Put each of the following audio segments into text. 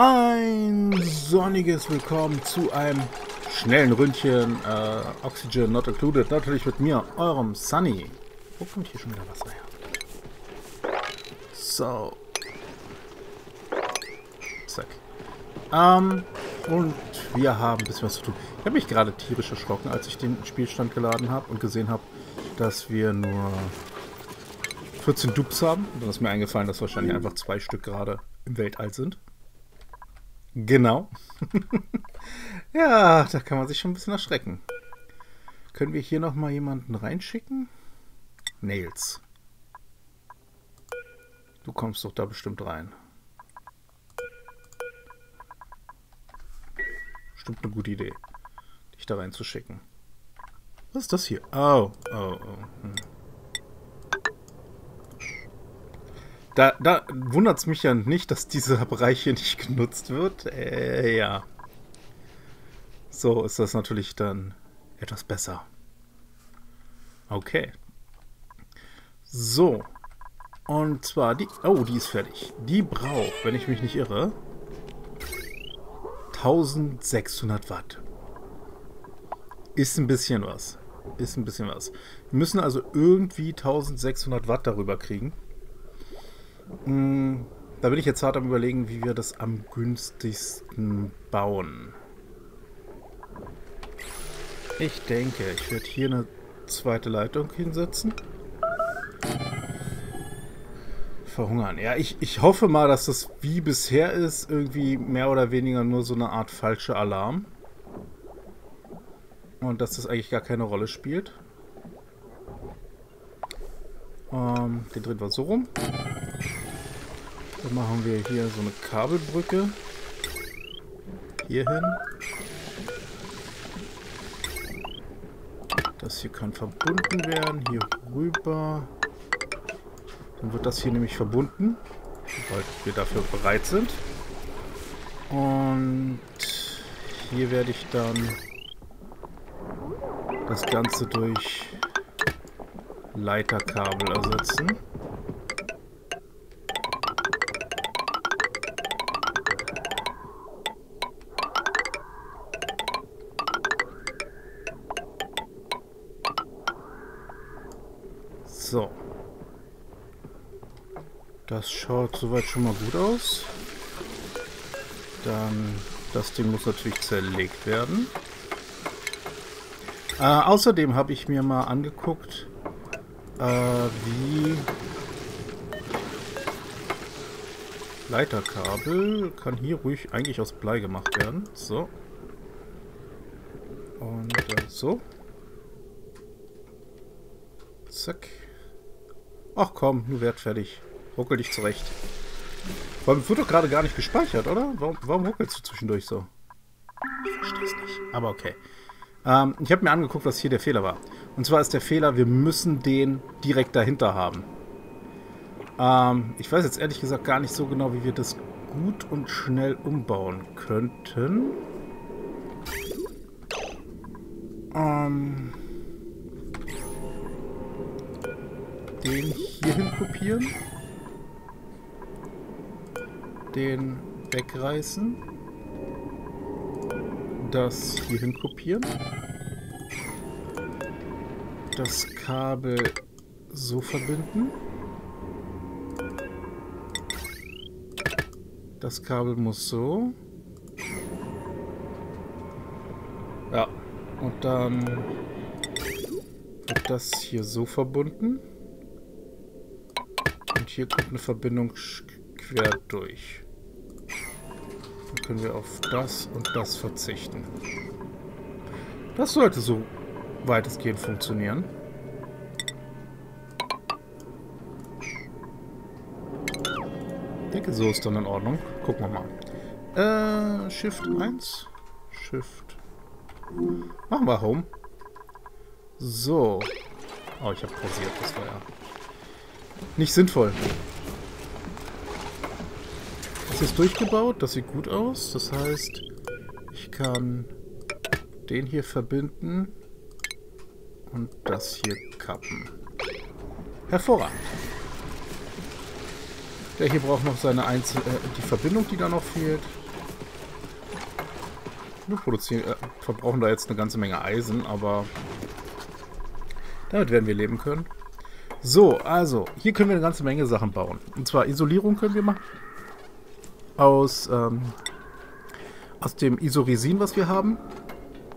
Ein sonniges Willkommen zu einem schnellen Ründchen Oxygen Not Included. Natürlich mit mir, eurem Sunny. Wo kommt hier schon wieder Wasser her? So. Zack. Und wir haben ein bisschen was zu tun. Ich habe mich gerade tierisch erschrocken, als ich den Spielstand geladen habe und gesehen habe, dass wir nur 14 Dupes haben. Und dann ist mir eingefallen, dass wahrscheinlich einfach 2 Stück gerade im Weltall sind. Genau. Ja, da kann man sich schon ein bisschen erschrecken. Können wir hier nochmal jemanden reinschicken? Nails. Du kommst doch da bestimmt rein. Bestimmt eine gute Idee, dich da reinzuschicken. Was ist das hier? Oh. Da wundert es mich ja nicht, dass dieser Bereich hier nicht genutzt wird. Ja. So ist das natürlich dann etwas besser. Okay. So. Und zwar die... Oh, die ist fertig. Die braucht, wenn ich mich nicht irre, 1600 Watt. Ist ein bisschen was. Ist ein bisschen was. Wir müssen also irgendwie 1600 Watt darüber kriegen. Da bin ich jetzt hart am Überlegen, wie wir das am günstigsten bauen. Ich denke, ich werde hier eine zweite Leitung hinsetzen. Verhungern. Ja, ich hoffe mal, dass das wie bisher ist. Irgendwie mehr oder weniger nur so eine Art falscher Alarm. Und dass das eigentlich gar keine Rolle spielt. Den drehen wir so rum. Dann machen wir hier so eine Kabelbrücke. Hier hin. Das hier kann verbunden werden. Hier rüber. Dann wird das hier nämlich verbunden, sobald wir dafür bereit sind. Und hier werde ich dann das Ganze durch Leiterkabel ersetzen. So. Das schaut soweit schon mal gut aus. Dann, das Ding muss natürlich zerlegt werden. Außerdem habe ich mir mal angeguckt, wie Leiterkabel kann hier ruhig eigentlich aus Blei gemacht werden. So. Und so. Zack. Ach komm, nur werd fertig. Ruckel dich zurecht. Warum wird doch gerade gar nicht gespeichert, oder? Warum ruckelst du zwischendurch so? Ich versteh's nicht. Aber okay. Ich habe mir angeguckt, was hier der Fehler war. Und zwar ist der Fehler, wir müssen den direkt dahinter haben. Ich weiß jetzt ehrlich gesagt gar nicht so genau, wie wir das gut und schnell umbauen könnten. Den hierhin kopieren. Den wegreißen. Das hierhin kopieren. Das Kabel so verbinden. Das Kabel muss so. Ja, und dann wird das hier so verbunden. Und hier kommt eine Verbindung quer durch. Dann können wir auf das und das verzichten. Das sollte so weitestgehend funktionieren. Ich denke, so ist dann in Ordnung. Gucken wir mal. Shift 1. Shift. Machen wir Home. So. Oh, ich habe pausiert. Das war ja nicht sinnvoll. Das ist durchgebaut. Das sieht gut aus. Das heißt, ich kann den hier verbinden und das hier kappen. Hervorragend. Der hier braucht noch seine einzelne, die Verbindung, die da noch fehlt. Wir produzieren, verbrauchen da jetzt eine ganze Menge Eisen, aber damit werden wir leben können. So, also, hier können wir eine ganze Menge Sachen bauen. Und zwar Isolierung können wir machen. Aus dem Isorisin, was wir haben.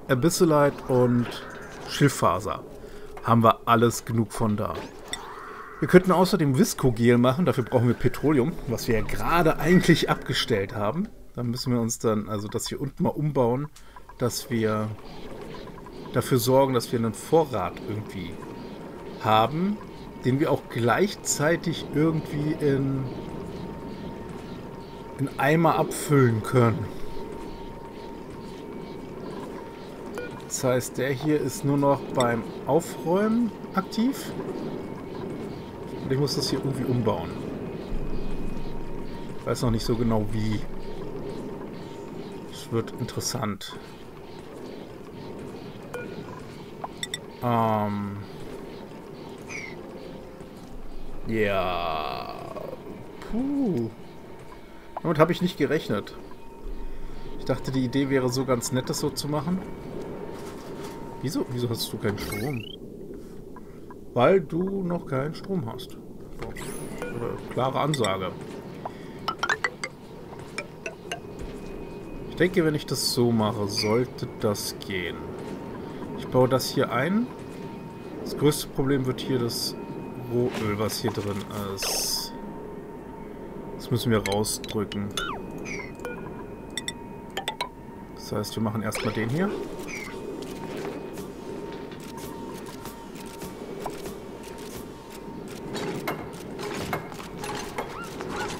Abyssalite und Schilffaser. Haben wir alles genug von da. Wir könnten außerdem Viscogel machen. Dafür brauchen wir Petroleum, was wir ja gerade eigentlich abgestellt haben. Da müssen wir uns dann, also das hier unten mal umbauen, dass wir dafür sorgen, dass wir einen Vorrat irgendwie haben, den wir auch gleichzeitig irgendwie in Eimer abfüllen können. Das heißt, der hier ist nur noch beim Aufräumen aktiv. Und ich muss das hier irgendwie umbauen. Ich weiß noch nicht so genau wie. Das wird interessant. Ja. Puh. Damit habe ich nicht gerechnet. Ich dachte, die Idee wäre so ganz nett, das so zu machen. Wieso hast du keinen Strom? Weil du noch keinen Strom hast. Klare Ansage. Ich denke, wenn ich das so mache, sollte das gehen. Ich baue das hier ein. Das größte Problem wird hier das Rohöl, was hier drin ist. Das müssen wir rausdrücken. Das heißt, wir machen erstmal den hier.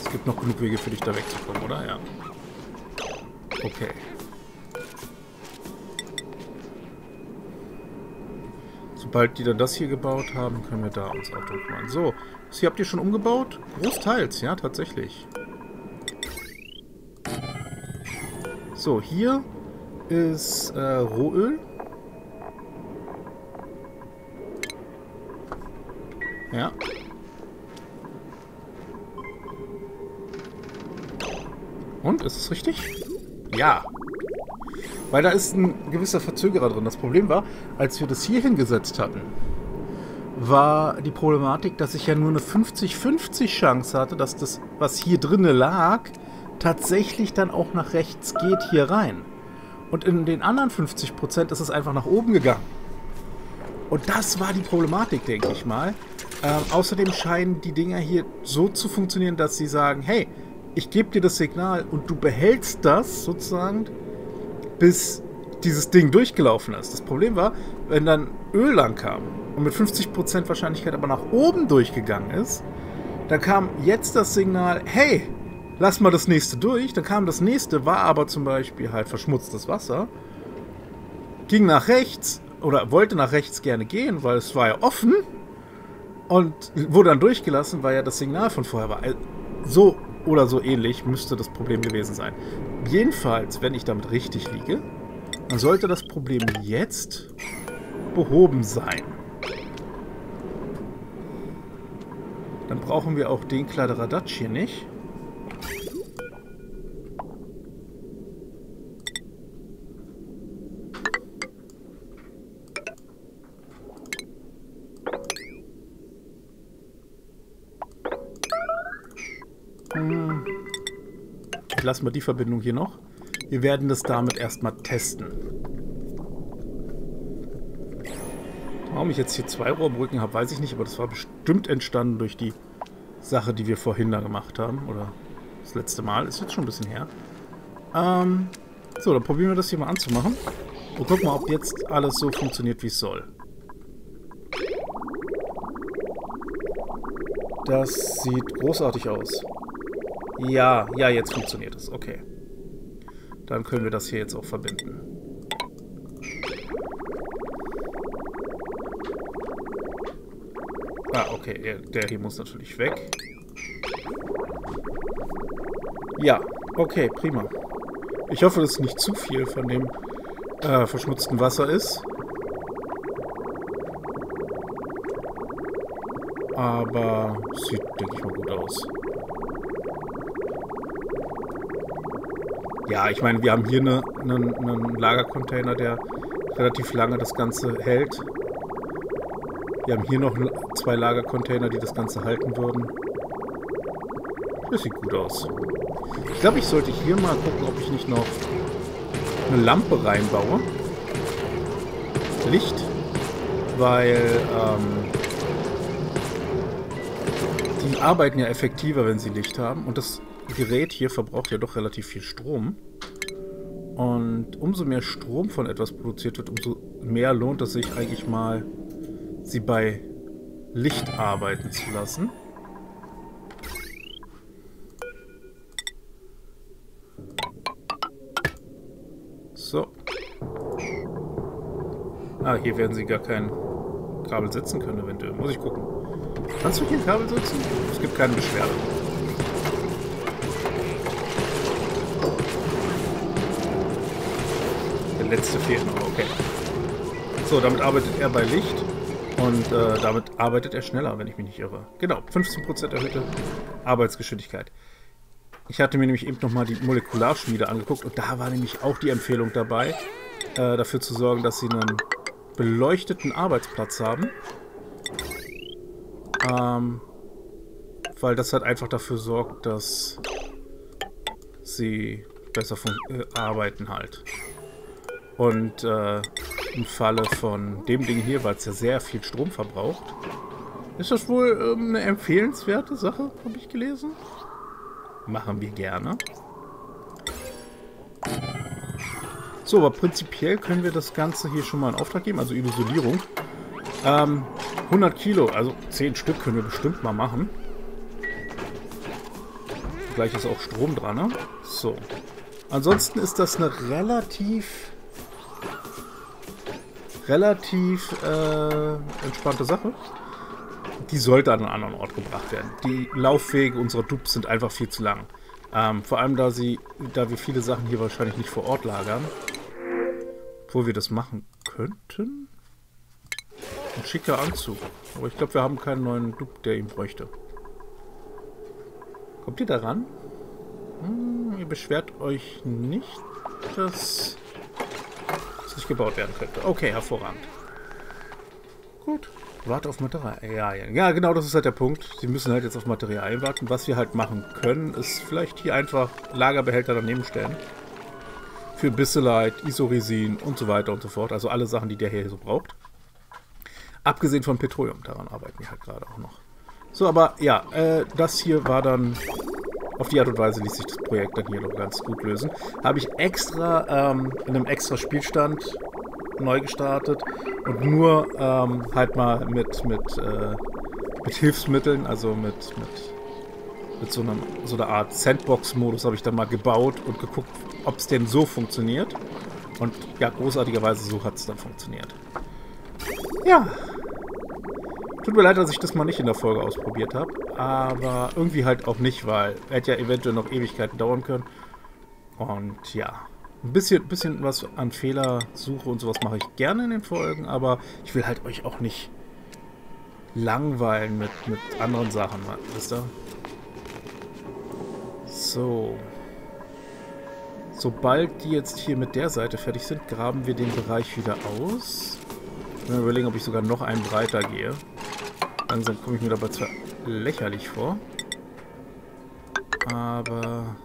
Es gibt noch genug Wege für dich da wegzukommen, oder? Ja. Okay. Sobald die dann das hier gebaut haben, können wir da uns auch Druck machen. So, das hier habt ihr schon umgebaut? Großteils, ja, tatsächlich. So, hier ist Rohöl. Ja. Und, ist es richtig? Ja. Weil da ist ein gewisser Verzögerer drin. Das Problem war, als wir das hier hingesetzt hatten, war die Problematik, dass ich ja nur eine 50-50 Chance hatte, dass das, was hier drin lag, tatsächlich dann auch nach rechts geht, hier rein. Und in den anderen 50% ist es einfach nach oben gegangen. Und das war die Problematik, denke ich mal. Außerdem scheinen die Dinger hier so zu funktionieren, dass sie sagen, hey, ich gebe dir das Signal und du behältst das sozusagen, bis dieses Ding durchgelaufen ist. Das Problem war, wenn dann Öl lang kam und mit 50% Wahrscheinlichkeit aber nach oben durchgegangen ist, dann kam jetzt das Signal, hey, lass mal das nächste durch. Dann kam das nächste, war aber zum Beispiel halt verschmutztes Wasser, ging nach rechts oder wollte nach rechts gerne gehen, weil es war ja offen und wurde dann durchgelassen, weil ja das Signal von vorher war. So oder so ähnlich müsste das Problem gewesen sein. Jedenfalls, wenn ich damit richtig liege, dann sollte das Problem jetzt behoben sein. Dann brauchen wir auch den Kladderadatsch hier nicht. Lassen wir die Verbindung hier noch. Wir werden das damit erstmal testen. Warum ich jetzt hier zwei Rohrbrücken habe, weiß ich nicht, aber das war bestimmt entstanden durch die Sache, die wir vorhin da gemacht haben. Oder das letzte Mal. Ist jetzt schon ein bisschen her. So, dann probieren wir das hier mal anzumachen. Und gucken mal, ob jetzt alles so funktioniert, wie es soll. Das sieht großartig aus. Ja, ja, jetzt funktioniert es. Okay. Dann können wir das hier jetzt auch verbinden. Ah, okay. Der hier muss natürlich weg. Ja, okay, prima. Ich hoffe, dass nicht zu viel von dem verschmutzten Wasser ist. Aber sieht, denke ich mal, gut aus. Ja, ich meine, wir haben hier einen Lagercontainer, der relativ lange das Ganze hält. Wir haben hier noch 2 Lagercontainer, die das Ganze halten würden. Das sieht gut aus. Ich glaube, ich sollte hier mal gucken, ob ich nicht noch eine Lampe reinbaue. Licht. Weil die arbeiten ja effektiver, wenn sie Licht haben. Und das Gerät hier verbraucht ja doch relativ viel Strom. Und umso mehr Strom von etwas produziert wird, umso mehr lohnt es sich eigentlich mal, sie bei Licht arbeiten zu lassen. So. Ah, hier werden sie gar kein Kabel setzen können eventuell. Muss ich gucken. Kannst du hier ein Kabel setzen? Es gibt keine Beschwerde. Der letzte fehlt noch, okay. So, damit arbeitet er bei Licht. Und damit arbeitet er schneller, wenn ich mich nicht irre. Genau, 15% erhöhte Arbeitsgeschwindigkeit. Ich hatte mir nämlich eben nochmal die Molekularschmiede angeguckt. Und da war nämlich auch die Empfehlung dabei, dafür zu sorgen, dass sie einen beleuchteten Arbeitsplatz haben. Weil das halt einfach dafür sorgt, dass sie besser arbeiten halt. Und im Falle von dem Ding hier, weil es ja sehr viel Strom verbraucht, ist das wohl eine empfehlenswerte Sache, habe ich gelesen. Machen wir gerne. So, aber prinzipiell können wir das Ganze hier schon mal in Auftrag geben, also Isolierung. 100 Kilo, also 10 Stück können wir bestimmt mal machen. Gleich ist auch Strom dran, ne? So. Ansonsten ist das eine relativ entspannte Sache. Die sollte an einen anderen Ort gebracht werden. Die Laufwege unserer Dupes sind einfach viel zu lang. Vor allem, da wir viele Sachen hier wahrscheinlich nicht vor Ort lagern. Obwohl wir das machen könnten. Ein schicker Anzug. Aber ich glaube, wir haben keinen neuen Dupe, der ihn bräuchte. Kommt ihr da ran? Ihr beschwert euch nicht, dass es nicht gebaut werden könnte. Okay, hervorragend. Gut. Warte auf Materialien. Ja, genau, das ist halt der Punkt. Sie müssen halt jetzt auf Materialien warten. Was wir halt machen können, ist vielleicht hier einfach Lagerbehälter daneben stellen. Für Bisalite, Isoresin und so weiter und so fort. Also alle Sachen, die der hier so braucht. Abgesehen von Petroleum. Daran arbeiten wir halt gerade auch noch. So, aber ja, das hier war dann... Auf die Art und Weise ließ sich das Projekt dann hier noch ganz gut lösen. Habe ich extra in einem extra Spielstand neu gestartet und nur halt mal mit Hilfsmitteln, also mit so einer Art Sandbox-Modus habe ich dann mal gebaut und geguckt, ob es denn so funktioniert. Und ja, großartigerweise so hat es dann funktioniert. Ja. Tut mir leid, dass ich das mal nicht in der Folge ausprobiert habe, aber irgendwie halt auch nicht, weil hätte ja eventuell noch Ewigkeiten dauern können. Und ja, ein bisschen was an Fehlersuche und sowas mache ich gerne in den Folgen, aber ich will halt euch auch nicht langweilen mit anderen Sachen, wisst ihr? So. Sobald die jetzt hier mit der Seite fertig sind, graben wir den Bereich wieder aus. Ich will mir überlegen, ob ich sogar noch einen breiter gehe. Langsam komme ich mir dabei zwar lächerlich vor, aber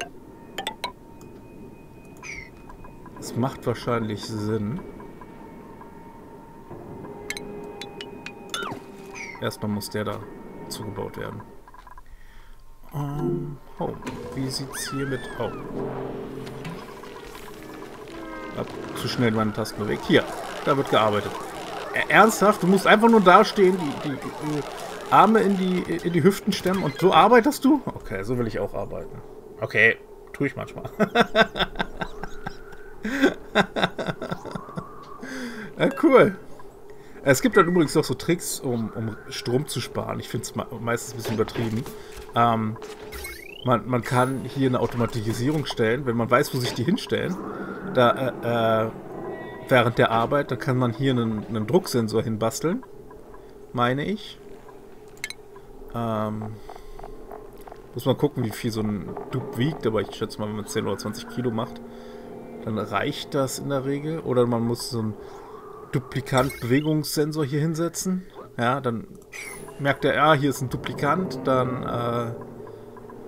es macht wahrscheinlich Sinn. Erstmal muss der da zugebaut werden. Oh, wie sieht's hier mit... Oh. Ich habe zu schnell meine Tasten bewegt. Hier, da wird gearbeitet. Ernsthaft? Du musst einfach nur dastehen, die Arme in die Hüften stemmen und so arbeitest du? Okay, so will ich auch arbeiten. Okay, tue ich manchmal. Ja, cool. Es gibt dann übrigens noch so Tricks, um Strom zu sparen. Ich finde es meistens ein bisschen übertrieben. Man kann hier eine Automatisierung stellen, wenn man weiß, wo sich die hinstellen. Da während der Arbeit, da kann man hier einen Drucksensor hinbasteln, meine ich. Muss man gucken, wie viel so ein Dupe wiegt, aber ich schätze mal, wenn man 10 oder 20 Kilo macht, dann reicht das in der Regel. Oder man muss so einen Duplikant-Bewegungssensor hier hinsetzen. Ja, dann merkt er, ja, hier ist ein Duplikant, dann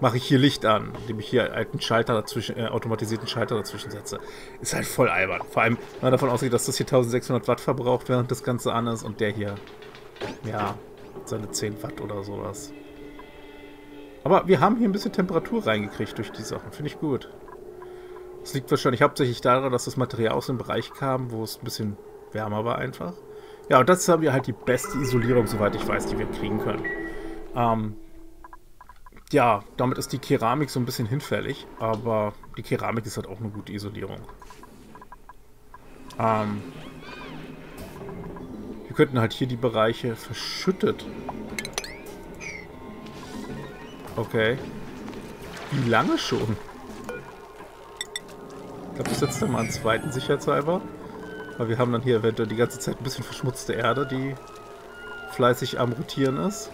mache ich hier Licht an, indem ich hier einen Schalter dazwischen, automatisierten Schalter dazwischen setze. Ist halt voll albern. Vor allem, wenn man davon ausgeht, dass das hier 1600 Watt verbraucht, während das Ganze an ist und der hier, ja, seine 10 Watt oder sowas. Aber wir haben hier ein bisschen Temperatur reingekriegt durch die Sachen. Finde ich gut. Das liegt wahrscheinlich hauptsächlich daran, dass das Material aus dem Bereich kam, wo es ein bisschen wärmer war einfach. Ja, und das haben wir halt die beste Isolierung, soweit ich weiß, die wir kriegen können. Ja, damit ist die Keramik so ein bisschen hinfällig, aber die Keramik ist halt auch eine gute Isolierung. Wir könnten halt hier die Bereiche verschüttet. Okay. Wie lange schon? Ich glaube, ich setze da mal einen zweiten sicherheitshalber. Weil wir haben dann hier eventuell die ganze Zeit ein bisschen verschmutzte Erde, die fleißig am Rotieren ist.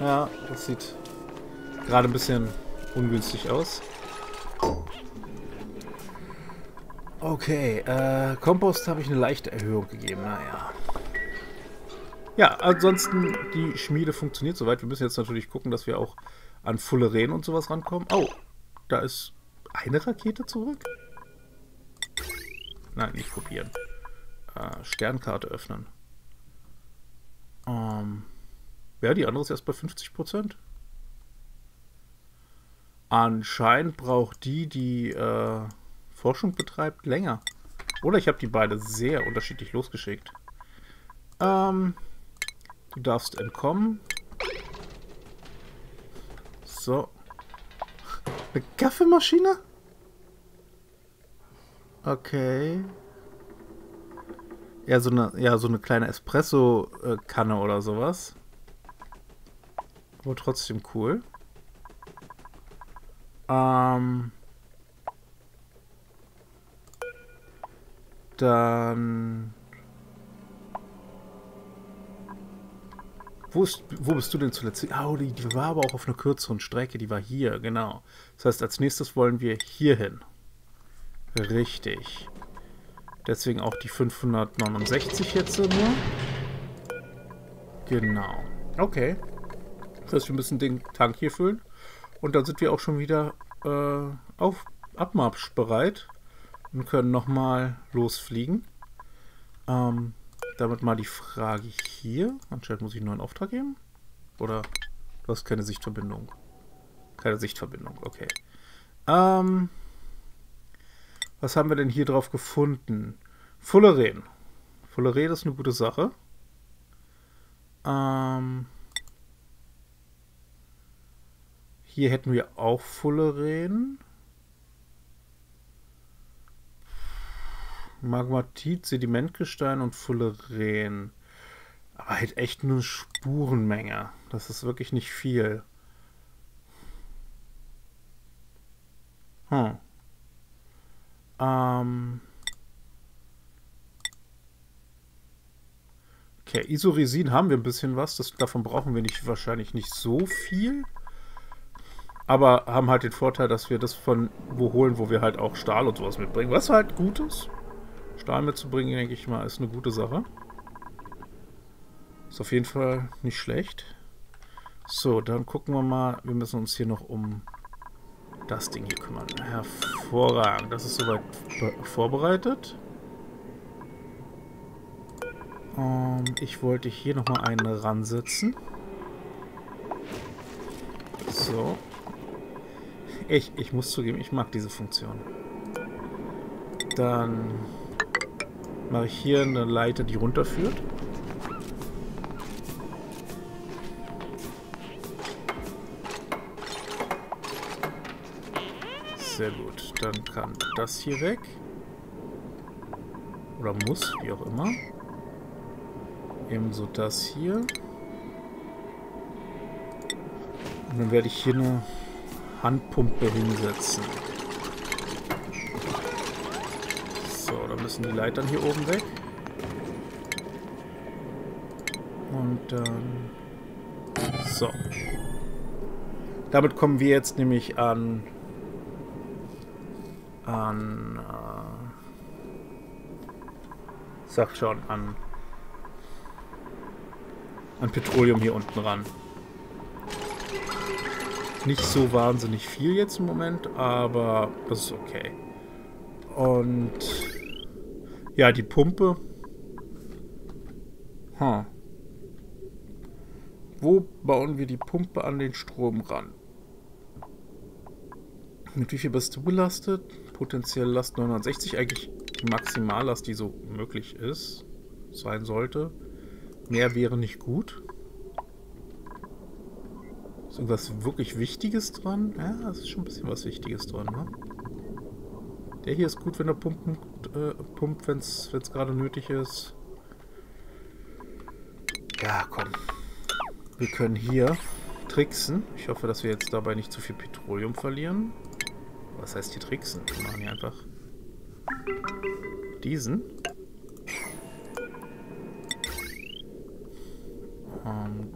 Ja, das sieht gerade ein bisschen ungünstig aus. Okay, Kompost habe ich eine leichte Erhöhung gegeben, naja. Ja, ansonsten, die Schmiede funktioniert soweit. Wir müssen jetzt natürlich gucken, dass wir auch an Fullerenen und sowas rankommen. Oh, da ist eine Rakete zurück? Nein, nicht probieren. Sternkarte öffnen. Ja, die andere ist erst bei 50%. Anscheinend braucht die, die Forschung betreibt, länger. Oder ich habe die beide sehr unterschiedlich losgeschickt. Du darfst entkommen. So. Eine Kaffeemaschine? Okay. Ja, so eine kleine Espresso-Kanne oder sowas. Aber trotzdem cool. Dann... Wo bist du denn zuletzt? Oh, die war aber auch auf einer kürzeren Strecke. Die war hier, genau. Das heißt, als nächstes wollen wir hier hin. Richtig. Deswegen auch die 569 jetzt nur. Genau. Okay. Das heißt, wir müssen den Tank hier füllen. Und dann sind wir auch schon wieder auf Abmarsch bereit. Und können nochmal losfliegen. Damit mal die Frage hier. Anscheinend muss ich einen neuen Auftrag geben. Oder du hast keine Sichtverbindung. Keine Sichtverbindung, okay. Was haben wir denn hier drauf gefunden? Fulleren. Fulleren ist eine gute Sache. Hier hätten wir auch Fulleren. Magmatit, Sedimentgestein und Fulleren. Aber halt echt nur Spurenmenge. Das ist wirklich nicht viel. Hm. Okay, Isoresin haben wir ein bisschen was. Davon brauchen wir nicht, wahrscheinlich nicht so viel. Aber haben halt den Vorteil, dass wir das von wo holen, wo wir halt auch Stahl und sowas mitbringen. Was halt gut ist. Stahl mitzubringen, denke ich mal, ist eine gute Sache. Ist auf jeden Fall nicht schlecht. So, dann gucken wir mal. Wir müssen uns hier noch um das Ding hier kümmern. Hervorragend. Das ist soweit vorbereitet. Ich wollte hier nochmal einen ransetzen. So. Ich muss zugeben, ich mag diese Funktion. Dann mache ich hier eine Leiter, die runterführt. Sehr gut. Dann kann das hier weg. Oder muss, wie auch immer. Ebenso das hier. Und dann werde ich hier eine Handpumpe hinsetzen. So, dann müssen die Leitern hier oben weg. Und dann... So. Damit kommen wir jetzt nämlich an... Sag schon, an Petroleum hier unten ran. Nicht so wahnsinnig viel jetzt im Moment, aber das ist okay. Und ja, die Pumpe. Hm. Wo bauen wir die Pumpe an den Strom ran? Mit wie viel bist du belastet? Potenzielle Last 960, eigentlich die Maximallast, die so möglich ist, sein sollte. Mehr wäre nicht gut. Ist irgendwas wirklich Wichtiges dran? Ja, es ist schon ein bisschen was Wichtiges dran, ne? Der hier ist gut, wenn er pumpt, wenn es gerade nötig ist. Ja, komm. Wir können hier tricksen. Ich hoffe, dass wir jetzt dabei nicht zu viel Petroleum verlieren. Was heißt hier tricksen? Wir machen hier einfach diesen.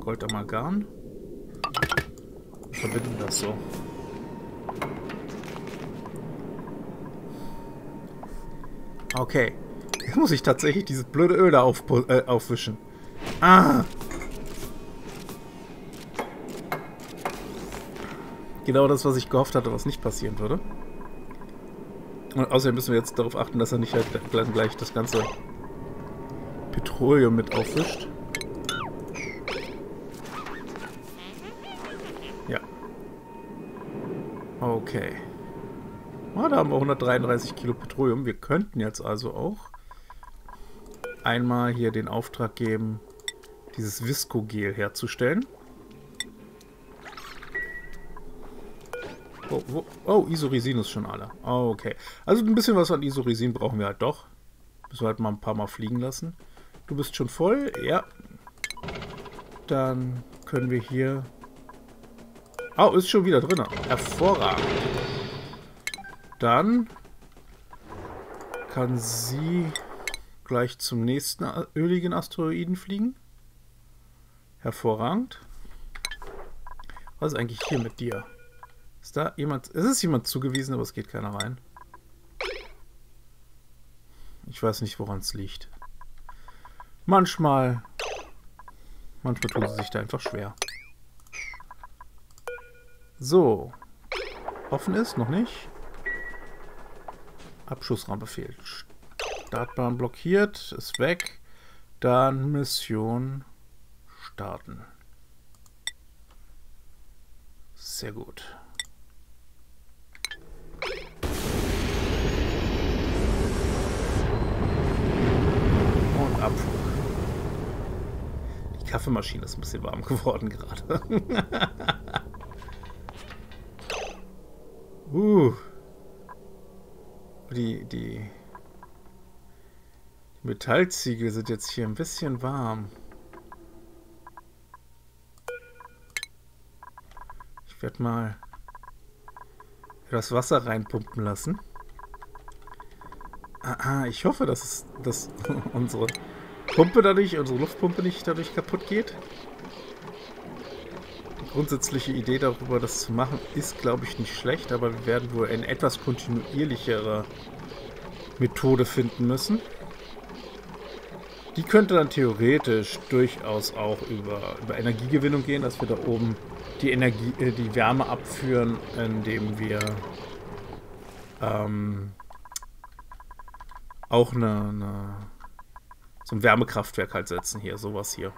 Goldamalgam. Verbinden das so. Okay. Jetzt muss ich tatsächlich dieses blöde Öl da aufwischen. Ah! Genau das, was ich gehofft hatte, was nicht passieren würde. Und außerdem müssen wir jetzt darauf achten, dass er nicht halt gleich das ganze Petroleum mit aufwischt. Ja. Okay. Ah, da haben wir 133 Kilo Petroleum. Wir könnten jetzt also auch einmal hier den Auftrag geben, dieses Viscogel herzustellen. Oh, Isoresin ist schon alle. Oh, okay. Also ein bisschen was an Isoresin brauchen wir halt doch. Müssen wir halt mal ein paar Mal fliegen lassen. Du bist schon voll? Ja. Dann können wir hier... Oh, ist schon wieder drin. Hervorragend. Dann kann sie gleich zum nächsten öligen Asteroiden fliegen. Hervorragend. Was ist eigentlich hier mit dir? Ist da jemand... Es ist jemand zugewiesen, aber es geht keiner rein. Ich weiß nicht, woran es liegt. Manchmal tun sie sich da einfach schwer. So. Offen ist? Noch nicht. Abschussrampe fehlt. Startbahn blockiert. Ist weg. Dann Mission starten. Sehr gut. Abflug. Die Kaffeemaschine ist ein bisschen warm geworden gerade. Die Metallziegel sind jetzt hier ein bisschen warm. Ich werde mal das Wasser reinpumpen lassen. Ah, ich hoffe, dass unsere Pumpe dadurch, unsere Luftpumpe nicht dadurch kaputt geht. Die grundsätzliche Idee darüber, das zu machen, ist, glaube ich, nicht schlecht, aber wir werden wohl eine etwas kontinuierlichere Methode finden müssen. Die könnte dann theoretisch durchaus auch über Energiegewinnung gehen, dass wir da oben die Wärme abführen, indem wir auch so ein Wärmekraftwerk halt setzen hier, sowas hier.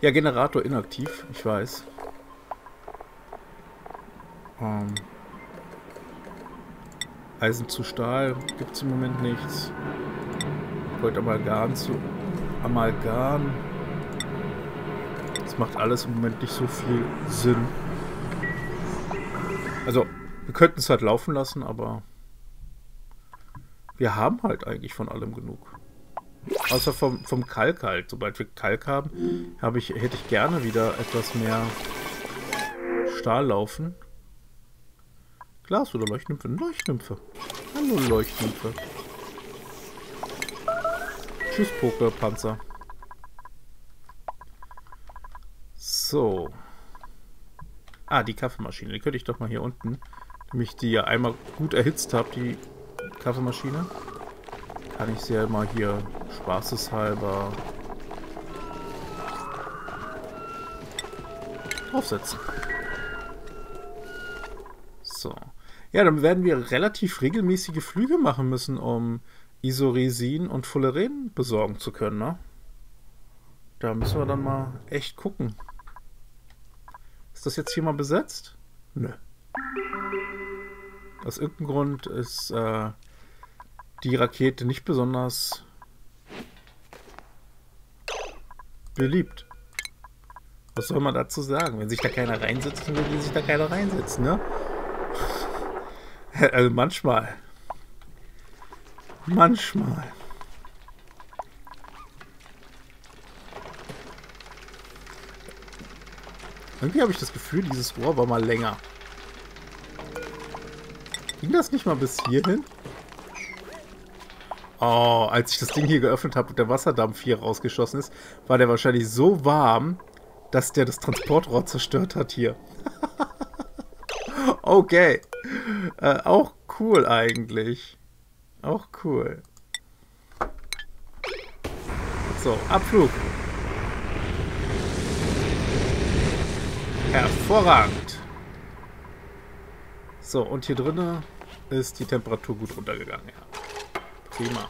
Ja, Generator inaktiv, ich weiß. Eisen zu Stahl gibt es im Moment nichts. Goldamalgam zu Amalgam. Das macht alles im Moment nicht so viel Sinn. Also, wir könnten es halt laufen lassen, aber wir haben halt eigentlich von allem genug. Außer vom Kalk halt. Sobald wir Kalk haben, hätte ich gerne wieder etwas mehr Stahl laufen. Glas oder Leuchtnymphe? Leuchtnymphe. Hallo Leuchtnymphe. Tschüss, Pokepanzer. So. Ah, die Kaffeemaschine. Die könnte ich doch mal hier unten, nämlich die ja einmal gut erhitzt habe, die Kaffeemaschine. Kann ich sie ja mal hier spaßeshalber draufsetzen. So. Ja, dann werden wir relativ regelmäßige Flüge machen müssen, um Isoresin und Fullerenen besorgen zu können, ne? Da müssen wir dann mal echt gucken. Ist das jetzt hier mal besetzt? Nö. Aus irgendeinem Grund ist die Rakete nicht besonders beliebt. Was soll man dazu sagen? Wenn sich da keiner reinsetzt, dann will sich da keiner reinsetzen, ne? Also manchmal. Manchmal. Irgendwie habe ich das Gefühl, dieses Rohr war mal länger. Ging das nicht mal bis hierhin? Oh, als ich das Ding hier geöffnet habe und der Wasserdampf hier rausgeschossen ist, war der wahrscheinlich so warm, dass der das Transportrohr zerstört hat hier. Okay. Auch cool eigentlich. Auch cool. So, Abflug. Hervorragend. So, und hier drinnen ist die Temperatur gut runtergegangen. Ja. Prima.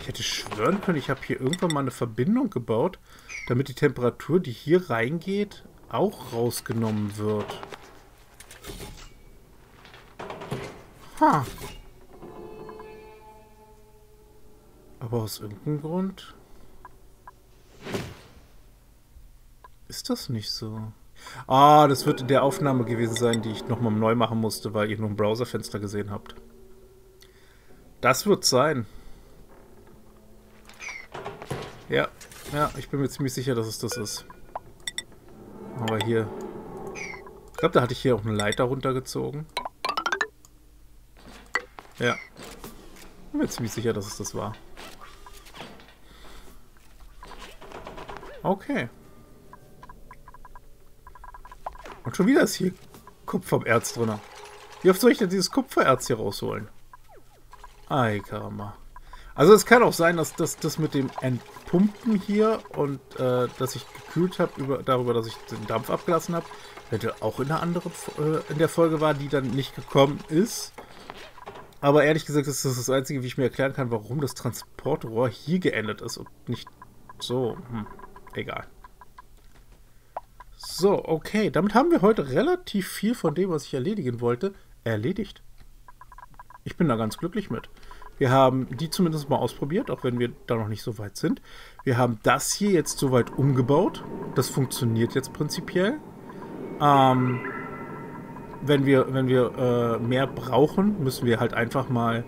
Ich hätte schwören können, ich habe hier irgendwann mal eine Verbindung gebaut, damit die Temperatur, die hier reingeht, auch rausgenommen wird. Ha. Aber aus irgendeinem Grund ist das nicht so. Ah, das wird in der Aufnahme gewesen sein, die ich nochmal neu machen musste, weil ihr nur ein Browserfenster gesehen habt. Das wird sein. Ja, ja, ich bin mir ziemlich sicher, dass es das ist. Aber hier... Ich glaube, da hatte ich hier auch eine Leiter runtergezogen. Ja. Ich bin mir ziemlich sicher, dass es das war. Okay. Und schon wieder ist hier Kupfererz drin. Wie oft soll ich denn dieses Kupfererz hier rausholen? Ei, Karama. Also es kann auch sein, dass das mit dem Entpumpen hier und dass ich gekühlt habe darüber, dass ich den Dampf abgelassen habe, auch in der anderen in der Folge war, die dann nicht gekommen ist. Aber ehrlich gesagt ist das das Einzige, wie ich mir erklären kann, warum das Transportrohr hier geendet ist und nicht so. Egal. So, okay. Damit haben wir heute relativ viel von dem, was ich erledigen wollte, erledigt. Ich bin da ganz glücklich mit. Wir haben die zumindest mal ausprobiert, auch wenn wir da noch nicht so weit sind. Wir haben das hier jetzt soweit umgebaut. Das funktioniert jetzt prinzipiell. Wenn wir mehr brauchen, müssen wir halt einfach mal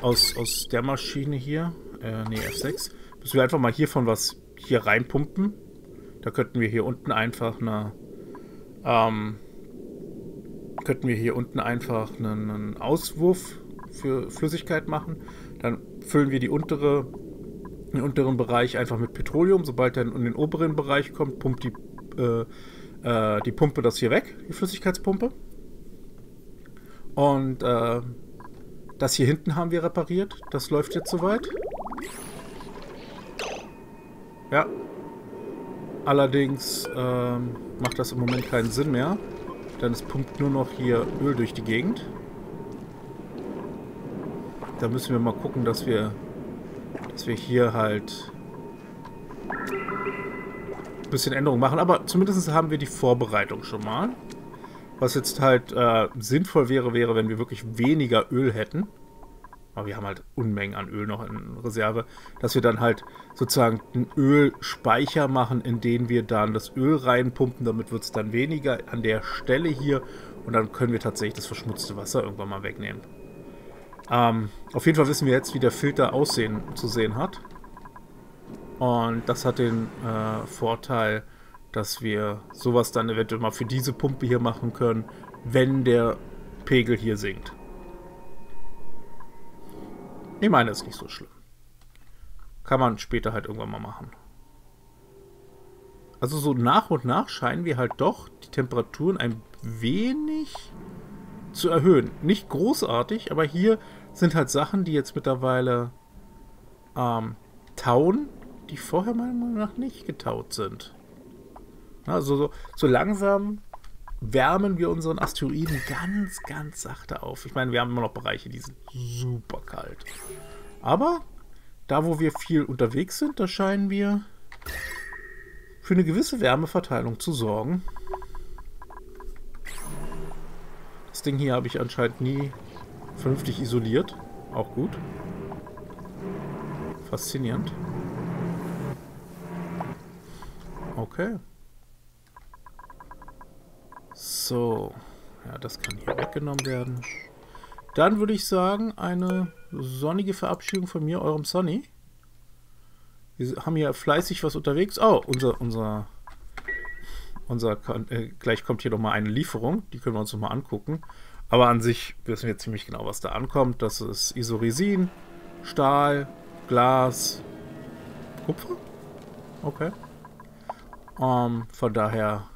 aus der Maschine hier, nee, F6, müssen wir einfach mal hiervon was hier reinpumpen. Da könnten wir hier unten einfach eine, einen Auswurf für Flüssigkeit machen. Dann füllen wir den unteren Bereich einfach mit Petroleum. Sobald er in den oberen Bereich kommt, pumpt die Pumpe das hier weg, die Flüssigkeitspumpe. Und das hier hinten haben wir repariert. Das läuft jetzt soweit. Ja. Allerdings macht das im Moment keinen Sinn mehr, denn es pumpt nur noch hier Öl durch die Gegend. Da müssen wir mal gucken, dass wir hier halt ein bisschen Änderungen machen. Aber zumindest haben wir die Vorbereitung schon mal. Was jetzt halt sinnvoll wäre, wenn wir wirklich weniger Öl hätten. Aber wir haben halt Unmengen an Öl noch in Reserve, dass wir dann halt sozusagen einen Ölspeicher machen, in den wir dann das Öl reinpumpen, damit wird es dann weniger an der Stelle hier und dann können wir tatsächlich das verschmutzte Wasser irgendwann mal wegnehmen. Auf jeden Fall wissen wir jetzt, wie der Filter zu sehen hat und das hat den Vorteil, dass wir sowas dann eventuell mal für diese Pumpe hier machen können, wenn der Pegel hier sinkt. Ich meine, ist nicht so schlimm. Kann man später halt irgendwann mal machen. Also so nach und nach scheinen wir halt doch die Temperaturen ein wenig zu erhöhen. Nicht großartig, aber hier sind halt Sachen, die jetzt mittlerweile tauen, die vorher meiner Meinung nach nicht getaut sind. Also so langsam wärmen wir unseren Asteroiden ganz, ganz sachte auf. Ich meine, wir haben immer noch Bereiche, die sind super kalt. Aber da, wo wir viel unterwegs sind, da scheinen wir für eine gewisse Wärmeverteilung zu sorgen. Das Ding hier habe ich anscheinend nie vernünftig isoliert. Auch gut. Faszinierend. Okay. So. Ja, das kann hier weggenommen werden. Dann würde ich sagen, eine sonnige Verabschiedung von mir, eurem Sonny. Wir haben hier fleißig was unterwegs. Oh, gleich kommt hier nochmal eine Lieferung. Die können wir uns nochmal angucken. Aber an sich wissen wir ziemlich genau, was da ankommt. Das ist Isoresin, Stahl, Glas, Kupfer. Okay. Von daher,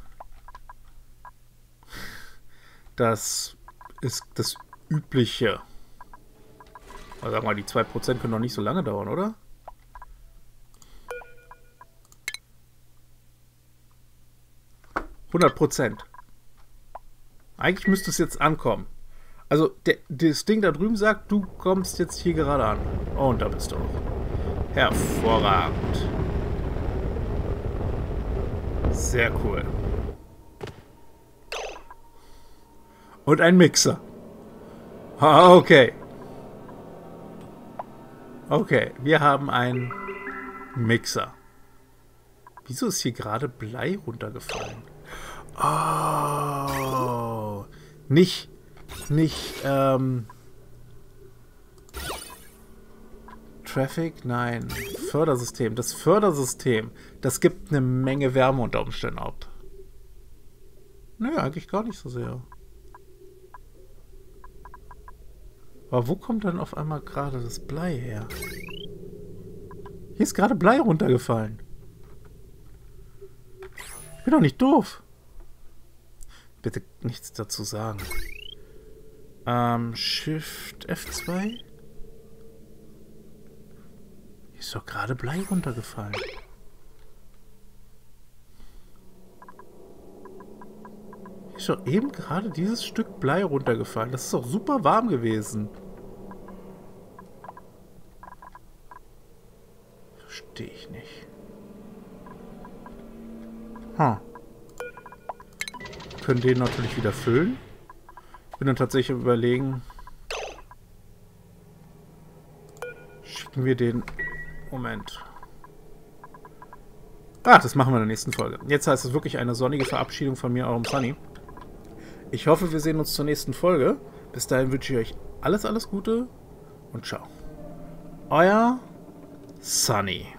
das ist das Übliche. Also sag mal, die 2% können noch nicht so lange dauern, oder? Eigentlich müsste es jetzt ankommen. Also, das Ding da drüben sagt, du kommst jetzt hier gerade an. Oh, und da bist du auch. Hervorragend. Sehr cool. Und ein Mixer. Okay. Okay, wir haben einen Mixer. Wieso ist hier gerade Blei runtergefallen? Oh. Nicht Traffic? Nein. Fördersystem. Das Fördersystem, das gibt eine Menge Wärme unter Umständen ab. Naja, eigentlich gar nicht so sehr. Aber wo kommt dann auf einmal gerade das Blei her? Hier ist gerade Blei runtergefallen. Ich bin doch nicht doof. Bitte nichts dazu sagen. Shift F2? Hier ist doch gerade Blei runtergefallen. Hier ist doch eben gerade dieses Stück Blei runtergefallen. Das ist doch super warm gewesen. Verstehe ich nicht. Hm. Wir können den natürlich wieder füllen. Ich bin dann tatsächlich überlegen. Schicken wir den... Moment. Ah, das machen wir in der nächsten Folge. Jetzt heißt es wirklich eine sonnige Verabschiedung von mir, eurem Sunny. Ich hoffe, wir sehen uns zur nächsten Folge. Bis dahin wünsche ich euch alles Gute und ciao. Euer Sunny.